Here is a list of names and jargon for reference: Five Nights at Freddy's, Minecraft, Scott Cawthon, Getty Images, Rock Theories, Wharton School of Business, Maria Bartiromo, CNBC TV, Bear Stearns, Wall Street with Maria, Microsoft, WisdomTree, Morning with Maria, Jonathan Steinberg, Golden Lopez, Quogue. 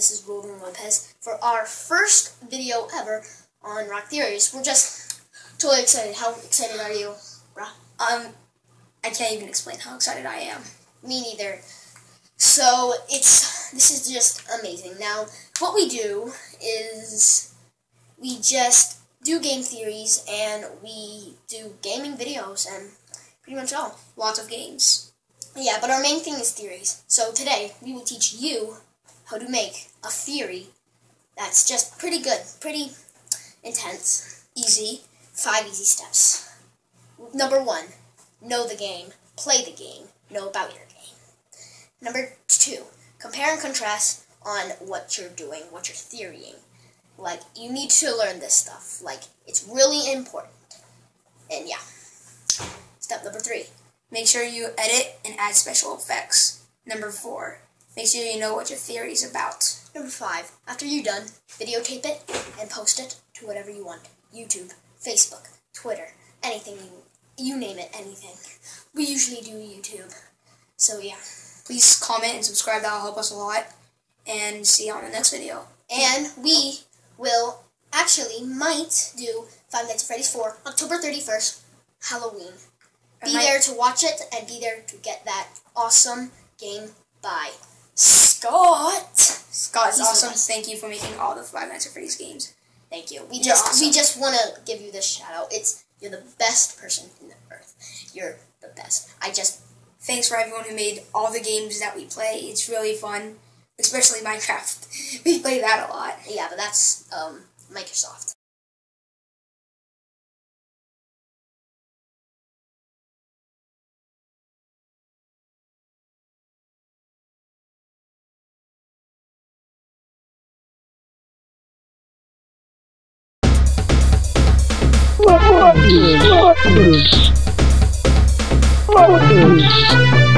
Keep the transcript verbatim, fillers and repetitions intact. This is Golden Lopez for our first video ever on Rock Theories. We're just totally excited. How excited are you, Rock? Um, I can't even explain how excited I am. Me neither. So it's this is just amazing. Now, what we do is we just do game theories and we do gaming videos and pretty much all lots of games. Yeah, but our main thing is theories. So today, we will teach you how to make a theory that's just pretty good, pretty intense, easy, five easy steps. Number one, know the game, play the game, know about your game. Number two, compare and contrast on what you're doing, what you're theorying. Like, you need to learn this stuff. Like, it's really important. And yeah. Step number three. Make sure you edit and add special effects. Number four, make sure you know what your theory is about. Number five, after you're done, videotape it and post it to whatever you want. YouTube, Facebook, Twitter, anything, you, you name it, anything. We usually do YouTube. So yeah, please comment and subscribe, that'll help us a lot. And see you on the next video. And we will actually might do Five Nights at Freddy's for October thirty-first, Halloween. Be there to watch it, and be there to get that awesome game by Scott. Scott is awesome. Thank you for making all the Five Nights at Freddy's games. Thank you. We just we just want to give you this shout out. It's you're the best person in the earth. You're the best. I just thanks for everyone who made all the games that we play. It's really fun, especially Minecraft. We play that a lot. Yeah, but that's um, Microsoft. What is